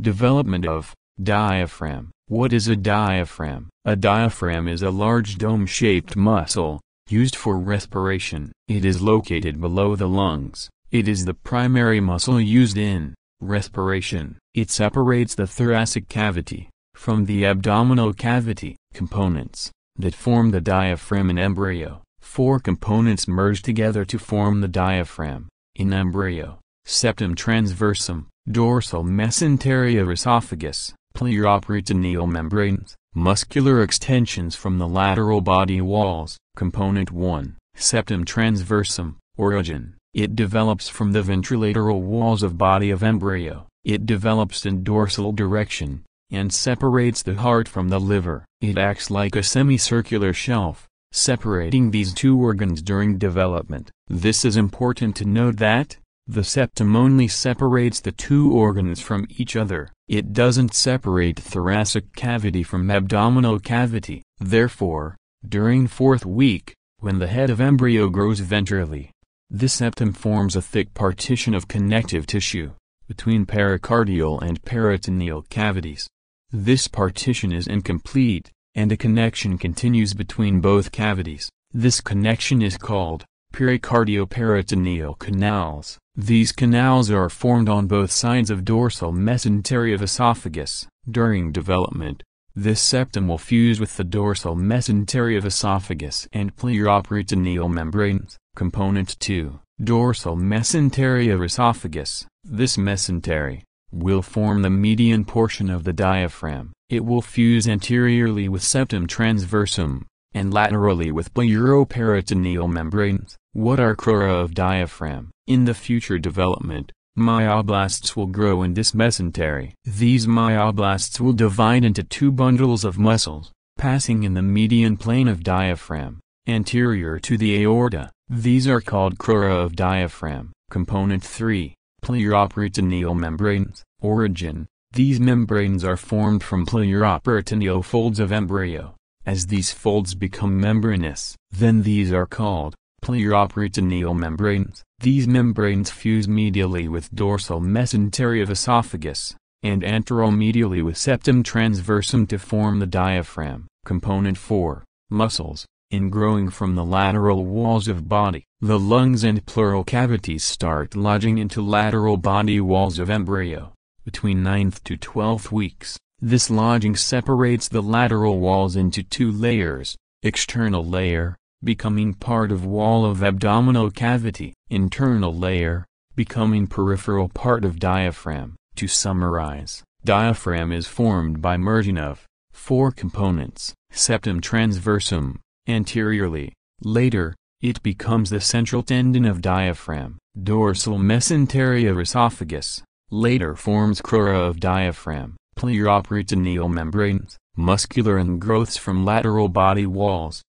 Development of diaphragm. What is a diaphragm? A diaphragm is a large dome-shaped muscle, used for respiration. It is located below the lungs. It is the primary muscle used in respiration. It separates the thoracic cavity from the abdominal cavity. Components that form the diaphragm in embryo. Four components merge together to form the diaphragm in embryo: septum transversum, dorsal mesentery of esophagus, pleuroperitoneal membranes, muscular extensions from the lateral body walls. Component 1, septum transversum, origin. It develops from the ventrolateral walls of body of embryo. It develops in dorsal direction, and separates the heart from the liver. It acts like a semicircular shelf, separating these two organs during development. This is important to note that the septum only separates the two organs from each other. It doesn't separate thoracic cavity from abdominal cavity. Therefore, during fourth week, when the head of embryo grows ventrally, the septum forms a thick partition of connective tissue between pericardial and peritoneal cavities. This partition is incomplete, and a connection continues between both cavities. This connection is called pericardioperitoneal canals. These canals are formed on both sides of dorsal mesentery of esophagus. During development, this septum will fuse with the dorsal mesentery of esophagus and pleuroperitoneal membranes. Component 2, dorsal mesentery of esophagus. This mesentery will form the median portion of the diaphragm. It will fuse anteriorly with septum transversum, and laterally with pleuroperitoneal membranes. What are crura of diaphragm? In the future development, myoblasts will grow in this mesentery. These myoblasts will divide into two bundles of muscles, passing in the median plane of diaphragm, anterior to the aorta. These are called crura of diaphragm. Component 3, pleuroperitoneal membranes. Origin. These membranes are formed from pleuroperitoneal folds of embryo. As these folds become membranous, then these are called pleuroperitoneal membranes. These membranes fuse medially with dorsal mesentery of esophagus, and anteromedially with septum transversum to form the diaphragm. Component 4, muscles, in growing from the lateral walls of body. The lungs and pleural cavities start lodging into lateral body walls of embryo, between 9th to 12th weeks. This lodging separates the lateral walls into two layers, external layer, becoming part of wall of abdominal cavity, internal layer, becoming peripheral part of diaphragm. To summarize, diaphragm is formed by merging of four components: septum transversum, anteriorly, later, it becomes the central tendon of diaphragm; dorsal mesentery of esophagus, later forms crura of diaphragm; pleuroperitoneal membranes, muscular ingrowths from lateral body walls,